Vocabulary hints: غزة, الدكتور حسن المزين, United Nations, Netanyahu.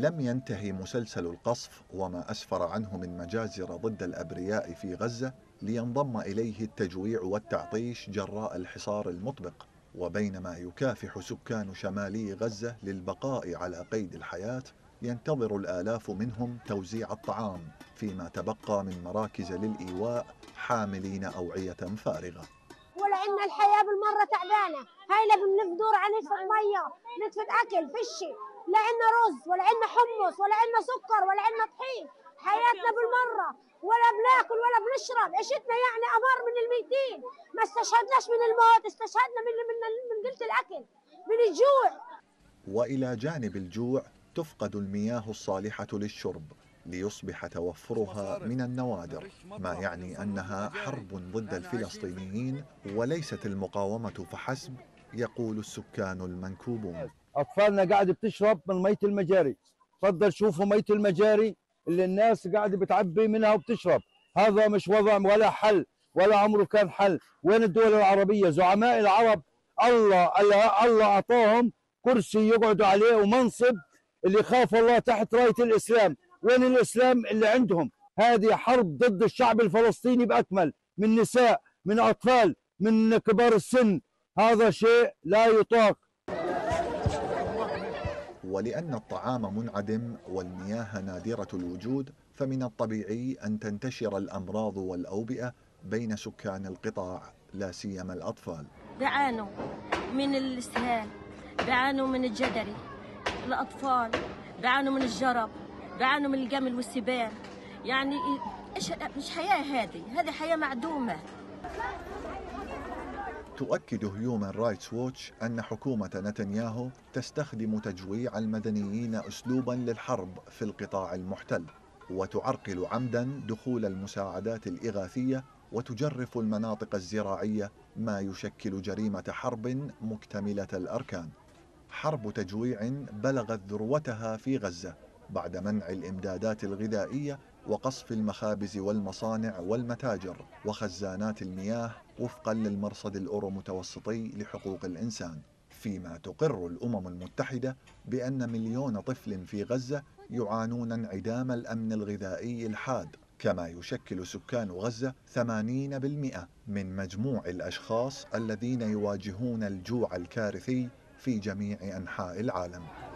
لم ينتهي مسلسل القصف وما أسفر عنه من مجازر ضد الأبرياء في غزة لينضم إليه التجويع والتعطيش جراء الحصار المطبق. وبينما يكافح سكان شمالي غزة للبقاء على قيد الحياة، ينتظر الآلاف منهم توزيع الطعام فيما تبقى من مراكز للإيواء حاملين أوعية فارغة. ولأن الحياة بالمرة تعبانة، هايلة بنفدور عن مية، نتفت أكل، فشي، لا عندنا رز ولا عندنا حمص ولا عندنا سكر ولا عندنا طحين، حياتنا بالمرة، ولا بناكل ولا بنشرب، عيشتنا يعني أمر من الميتين، ما استشهدناش من الموت، استشهدنا من قلة الأكل، من الجوع. وإلى جانب الجوع تفقد المياه الصالحة للشرب ليصبح توفرها من النوادر، ما يعني أنها حرب ضد الفلسطينيين وليست المقاومة فحسب، يقول السكان المنكوبون. أطفالنا قاعدة بتشرب من مية المجاري، تفضل شوفوا مية المجاري اللي الناس قاعدة بتعبي منها وبتشرب، هذا مش وضع ولا حل ولا عمره كان حل. وين الدول العربية؟ زعماء العرب الله أعطاهم كرسي يقعدوا عليه ومنصب اللي خاف الله تحت راية الإسلام، وين الإسلام اللي عندهم؟ هذه حرب ضد الشعب الفلسطيني بأكمل، من نساء، من أطفال، من كبار السن، هذا شيء لا يطاق. ولأن الطعام منعدم والمياه نادرة الوجود، فمن الطبيعي أن تنتشر الأمراض والأوبئة بين سكان القطاع لا سيما الأطفال. بيعانوا من الإسهال، بيعانوا من الجدري، الأطفال بيعانوا من الجرب، بيعانوا من الجمل والسباع، يعني إيش؟ مش حياة هذه حياة معدومة. تؤكد Human Rights Watch أن حكومة نتنياهو تستخدم تجويع المدنيين أسلوباً للحرب في القطاع المحتل، وتعرقل عمداً دخول المساعدات الإغاثية، وتجرف المناطق الزراعية، ما يشكل جريمة حرب مكتملة الأركان. حرب تجويع بلغت ذروتها في غزة بعد منع الإمدادات الغذائية وقصف المخابز والمصانع والمتاجر وخزانات المياه وفقاً للمرصد الأورومتوسطي لحقوق الإنسان، فيما تقر الأمم المتحدة بأن مليون طفل في غزة يعانون انعدام الأمن الغذائي الحاد، كما يشكل سكان غزة 80% من مجموع الأشخاص الذين يواجهون الجوع الكارثي في جميع أنحاء العالم.